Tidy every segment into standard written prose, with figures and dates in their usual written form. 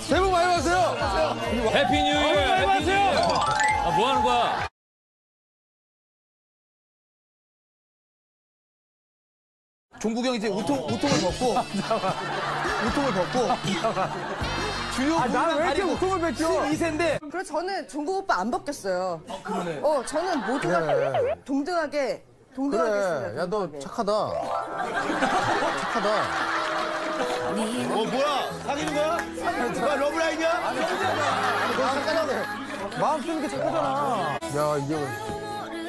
새해 복 많이 받으세요. 해피 뉴 이어. 아, 뭐 하는 거야? 종국이 형 이제 우통을 벗고 주요 나는 왜 이렇게 우통을 벗죠? 12세인데. 그리고 저는 종국 오빠 안 벗겼어요. 아, 그러네. 저는 모두가 그래. 동등하게 그래. 야, 너 착하다. 뭐야? 사귀는 거야? 뭐야, 러브라인이야? 아니, 너 착하네. 마음 쓰는 게 착하잖아. 야, 이게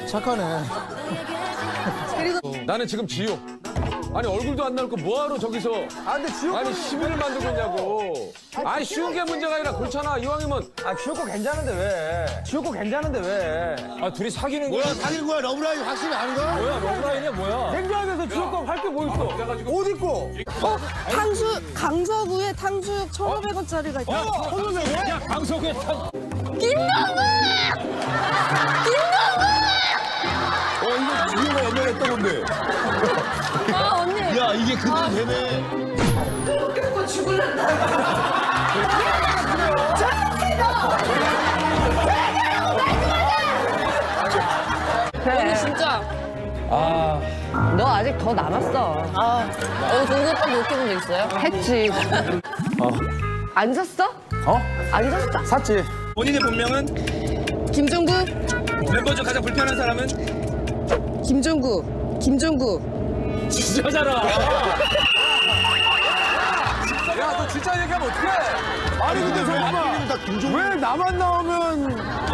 왜 착하네. 그리고 나는 지금 지효. 아니, 얼굴도 안 나올 거 뭐하러 저기서. 아니, 시비를 만들고 있냐고. 아니, 쉬운 게 문제가 아니라 그렇잖아. 이왕이면. 지효코 괜찮은데 왜? 아, 둘이 사귀는 거야? 사귀는 거야? 러브라인 확실히 아는 거야? 뭐야, 러브라인이야, 뭐야? 냉장에서 지효코 할게 뭐 있어? 옷 입고. 탕수육, 강서구에 탕수육 1,500원짜리가 있다. 1,500원? 야, 강서구에 탕수육. 김종국! 이거 지효가 연락했던 건데. 아, 언니. 야, 이게 그대로 되네. 또 웃겨서 죽을란다. 저렇게 너! 대가라고 말씀하세요! 언니, 진짜. 너 아직 더 남았어. 종국 오빠 웃겨본 적 있어요? 했지. 안 샀어? 안 샀다. 샀지. 본인의 본명은? 김종국. 멤버 중 가장 불편한 사람은? 김종국. 진짜잖아. 야, 너 진짜 얘기하면 어떡해? 아니, 근데 잠깐만. 왜 나만 나오면.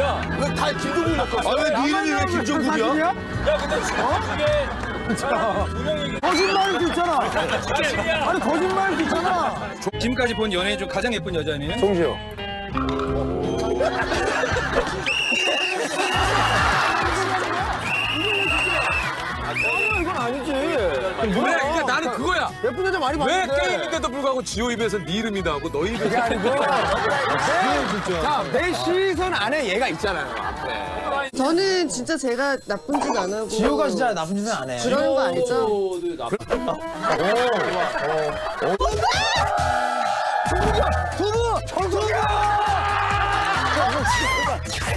야, 왜 다 김종국이 났어? 왜 네 이름이 왜 김종국이야? 야, 근데 그게 사람 두 명이. 거짓말도 있잖아. 아니, 거짓말도 있잖아. 지금까지 본 연예인 중 가장 예쁜 여자는? 송지효. 아니지. 그러니까 나는 그거야. 예쁜 여자 많이 봤는데. 왜 게임인데도 불구하고 지효 입에서는 네 이름이 나오고 너 입에서는 아니고. 자, 내 시선 안에 얘가 있잖아요. 앞에. 저는 진짜 제가 나쁜 짓 안 하고. 지효가 진짜 나쁜 짓은 안 해. 그런 거 아니죠? 두부!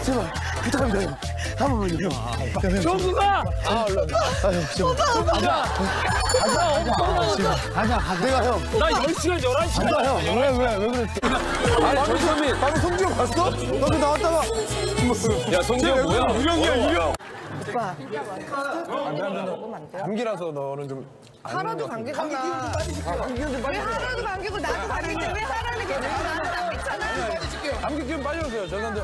제발 부탁합니다. 한 번만요. 종국아! 오빠 가자. 내가 형. 나 10시간 11시간. 간다 형. 왜 그랬어? 아니 저기 방금 송지효 봤어? 너도 나왔다가. 야 송지효 뭐야? 유령이야 유령. 오빠. 감기라서 너는 좀. 하라도 감기잖아. 왜 하라도 감기고 나도 감기인데 왜 하라는 게 나한테 있잖아. 감기 기운 빨려오세요, 전산대.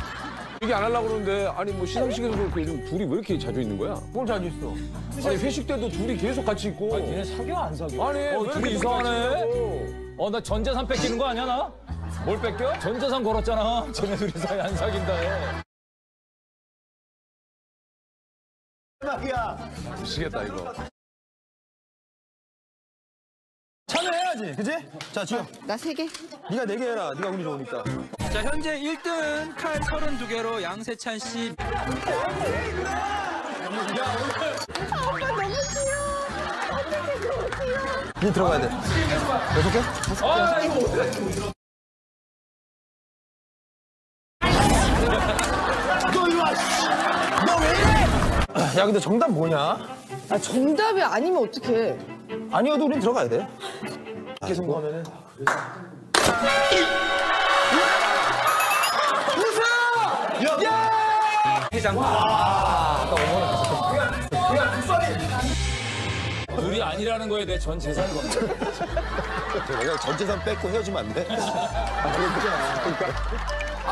얘기 안 하려고 그러는데, 아니 뭐 시상식에서 그렇게 요즘 둘이 왜 이렇게 자주 있는 거야? 뭘 자주 있어? 아니 회식 때도 둘이 계속 같이 있고. 아니 얘네 사겨 안 사겨? 아니 왜 둘이 이상하네? 나 전재산 뺏기는 거 아니야 나? 뭘 뺏겨? 전재산 걸었잖아. 쟤네 둘이 사이 안 사귄다 해. 대박이야. 미치겠다 이거. 참여해야지, 그치? 자, 지효. 나 3개. 네가 4개 해라, 네가 운이 좋으니까. 자, 현재 1등은 칼 32개로 양세찬 씨. 야, 오빠 너무 귀여워. 어떻게 그렇게 귀여워. 니 들어가야 돼. 6개? 너 이리 와, 씨. 너 왜 이래? 야, 근데 정답 뭐냐? 정답이 아니면 어떡해. 아니어도 우린 들어가야 돼. 이렇게 성공하면은. 웃어! 야! 해장국. 야, 불살이. 둘이 아니라는 거에 내 전 재산을 건다. 내가 전 재산 뺏고 헤어지면 안 돼?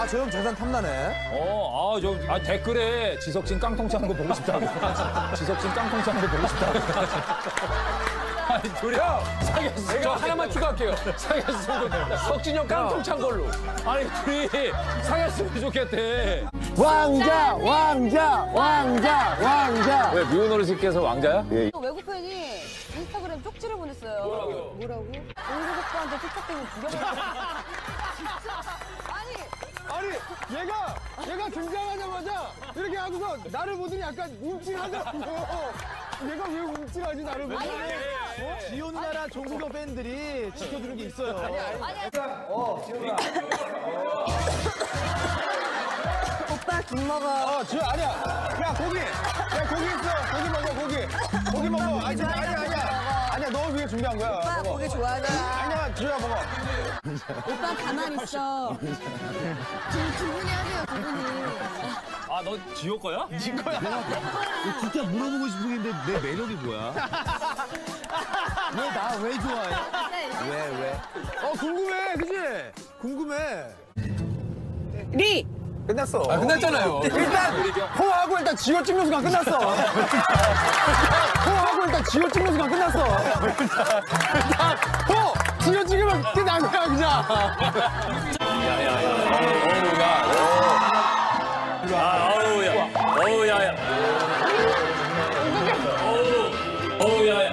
저 형 재산 탐나네. 댓글에 지석진 깡통 차는 거 보고 싶다고. 아니, 둘이 사귀었어. 내가 하나만 추가할게요. 사귀었어. 석진이 형 깡통 찬 걸로. 아니, 둘이 사귀었으면 좋겠대. 왕자! 왜 미운 어르신께서 왕자야? 예. 외국 팬이 인스타그램 쪽지를 보냈어요. 뭐라고? 종국 오빠한테 틱톡대고 죽여버렸어. 아니 얘가 등장하자마자 이렇게 하고서 나를 보더니 약간 움찔하더라고요. 얘가 왜 움찔하지 나를 보고? 지효 누나랑 종국형 팬들이 지켜주는 게 있어요. 지효야. 오빠 김 먹어. 지효 아니야. 야 고기. 야 고기 있어. 고기 먹어. 먹어. 아니야. 너 위에 준비한 거야. 오빠 먹어. 고기 좋아하잖아. 아니야 지효야 먹어. 오빠 가만히 있어. 지금 두분이 하세요 두분이. 아, 너 지효 거야? 지 거야. 내가 진짜 물어보고 싶은 게 내 매력이 뭐야? 왜 나 왜 좋아해? 왜? 궁금해, 그치? 궁금해. 리! 끝났어. 아, 끝났잖아요. 일단 지효 찍는 순간 끝났어. 지효 찍으면 끝난 거야, 그냥.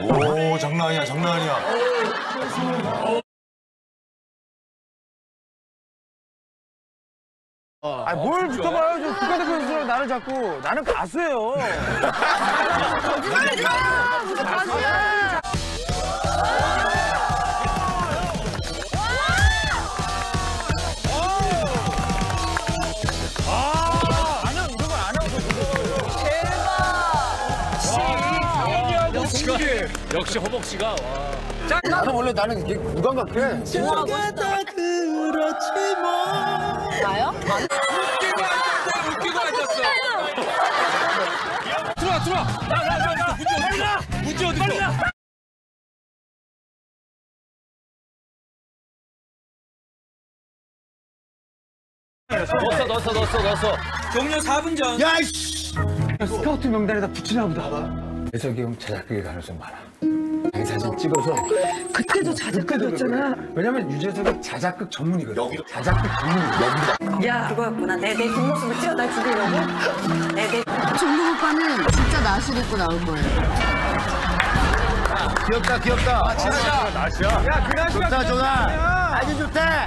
오, 장난 아니야. 뭘 붙어봐요. 좀 국가대표로서 나를 자꾸. 나는 가수예요. 거짓말하지 마! 무슨 가수야! 역시 허벅 씨가 와. 나는 원래 되게 무감각해. 죽겠다 그렇지 뭐. 나요? 웃기고 앉았어. 들어와. 나. 문제 어디 있어? 넣었어. 종료 4분 전. 야 이씨. 스카우트 명단에다 붙이나 보다. 배석이 형 자작극의 가능성이 많아. 자기 사진 찍어서. 그때도 자작극이었잖아. 왜냐면 유재석이 자작극 전문이거든. 여기다. 야, 그거였구나. 내 뒷모습을 찍어 날 죽이려고. 종국 오빠는 진짜 나실 입고 나올 거예요. 귀엽다. 아, 진짜. 야, 그 날씨가 좋다. 아주 좋다.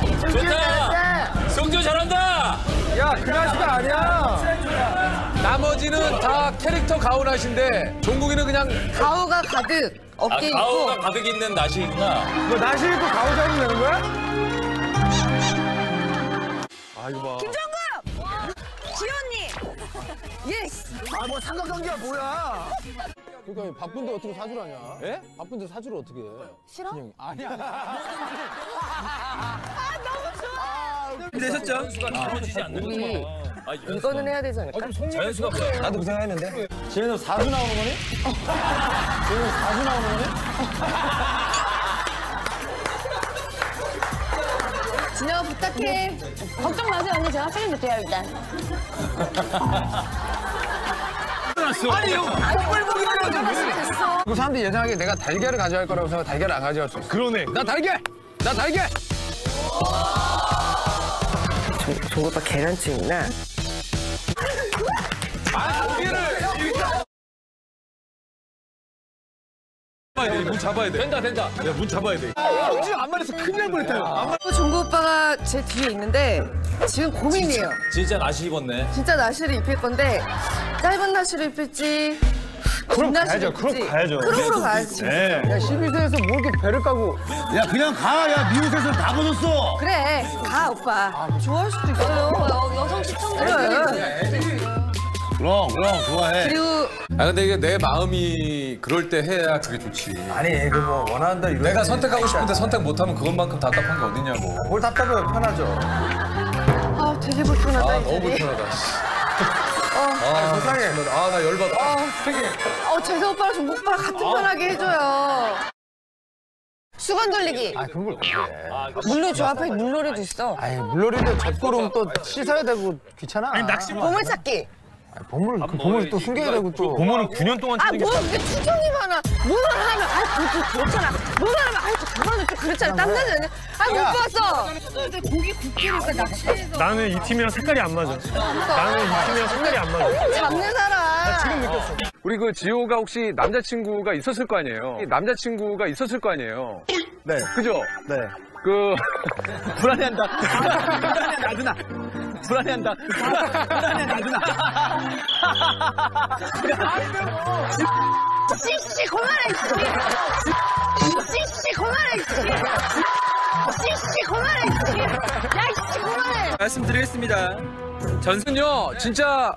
송지효 잘한다. 야, 그 날씨가 아니야. 나머지는 다 캐릭터 가오나신데 종국이는 그냥 가오가 가득 어깨 있고. 가오가 가득 있는 나시구나. 너 나시 입고 가오 잡으면 되는 거야? 아 이거 봐. 김종국! 지효 언니! 예스! 아 뭐 삼각관계야 뭐야? 그러니까 바쁜데 어떻게 사주라냐? 예? 바쁜데 사주를 어떻게 해? 싫어? 아니야. 너무 좋아. 되셨죠? 우리 이거는 해야 되지 않을까? 자연수가 뭐야? 나도 그 생각했는데? 지혜는 4주 나오는 거니? 진영아 부탁해. 걱정 마세요 언니. 제가 살려줄게요 일단. 아니 형 꿀벌이라고 생각했어. 그 사람들이 예상하기에 내가 달걀을 가져갈 거라고 생각. 달걀을 안 가져갈 수 있어. 그러네. 나 달걀! 종국오빠 계란찜 있나? 문 잡아야 돼. 된다. 야, 문 잡아야 돼. 송지효 안 말해서 큰일 날 뻔했다. 종국오빠가 제 뒤에 있는데 지금 고민이에요. 진짜 나시 입었네. 진짜 나시를 입힐 건데 짧은 나시를 입힐지 그럼 가야죠. 크롬으로 가야지. 야, 11세에서 뭐 이렇게 배를 까고. 야, 그냥 가. 야, 미국에서 다 벗었어. 그래, 가, 오빠. 좋아할 수도 있어요. 여성 시청자. 그래. 그럼, 좋아해. 그리고. 아, 근데 이게 내 마음이 그럴 때 해야 그게 좋지. 아니, 그거 원한다. 내가 선택하고 싶은데 선택 못하면 그것만큼 답답한 게 어딨냐고. 뭘 답답해요. 편하죠. 아, 되게 불편하다. 아, 너무 불편하다. 세상에. 아, 나 열받아. 되게. 재석 오빠랑 종국 오빠랑 같은 편하게 해줘요. 수건 돌리기. 그런 걸 어때? 물놀이 저 앞에 물놀이도 있어. 물놀이도 젖고름 또 씻어야 되고 귀찮아. 낚시. 보물 찾기. 보물, 그 보물이 또 숨겨야 되고 또. 보물은 9년 동안 찾는 게. 아, 뭐 이게 추정이 많아. 뭐라 하면 아이 그렇잖아. 뭐라 하면 아이 그만해 좀 그랬잖아. 땀나는. 아이 못 봤어. 고기 굽기니까 낚시해서. 나는 이 팀이랑 색깔이 안 맞아. 나는 이 팀이랑 색깔이 안 맞아. 잡는 사람. 나 지금 느꼈어. 우리 그 지효가 혹시 남자친구가 있었을 거 아니에요. 남자친구가 있었을 거 아니에요. 네. 그죠? 네. 그 불안해한다. 불안해한다 누나. 불안해한다. 불안해한다 누나. 씨씨 고만해. 씨씨 고만해. 씨씨 고만해. 야 씨씨 고만해. 말씀드리겠습니다. 전선요 진짜.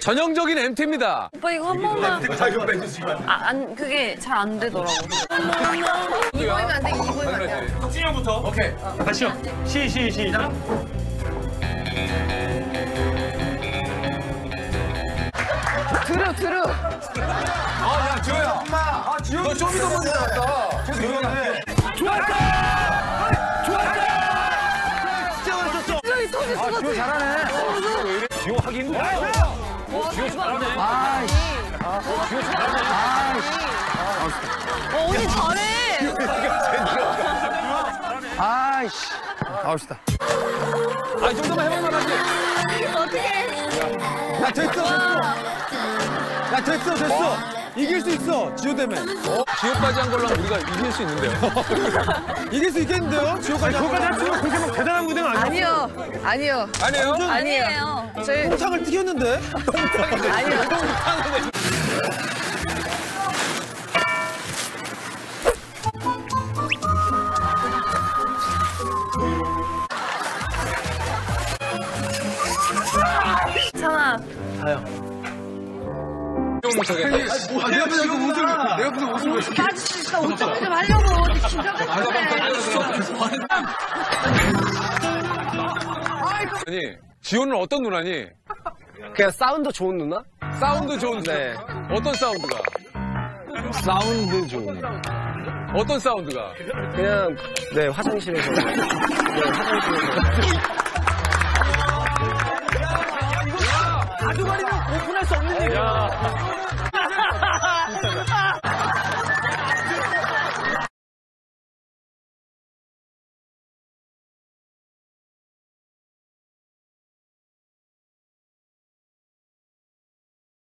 전형적인 MT입니다. 오빠 이거 한 번만. 안 그게 잘 안 되더라고. 이번엔 안 돼. 이번엔 안 돼. 박진영부터. 오케이. 다시요. 시작. 드루. 아, 야 지효야. 엄마. 아 지효. 너 좀 이따 먼저 나왔다. 좋았다. 진짜 멋있었어. 아 지효 잘하네. 지효 하기 힘들어. 지효 잘하네. 지효 잘하네. 언니 잘해. 아이씨. 나옵시다. 아, 이 정도만 해볼만 하지. 어떻게 해. 야, 됐어. 이길 수 있어, 지효 때문에. 지효까지 한 걸로 하면 우리가 이길 수 있는데요. 이길 수 있겠는데요? 지효까지 한 걸로 하면. 그거까지 할 수 있는 대단한 무대는 아니에요. 아니에요. 저희 동상을 튀겼는데? 아니요. 동상을. 찬아. 가요. 내가 무슨 옷을 나 진짜 옷장을 좀 하려고 긴장했는데. 아니 지효는 어떤 누나니? 그냥 사운드 좋은 누나? 사운드 좋은 누나? 네. 어떤 사운드가? 사운드 좋은 어떤 사운드가? 그냥 네 화장실에서 아주 많이는 오픈할 수 없는 얘기야.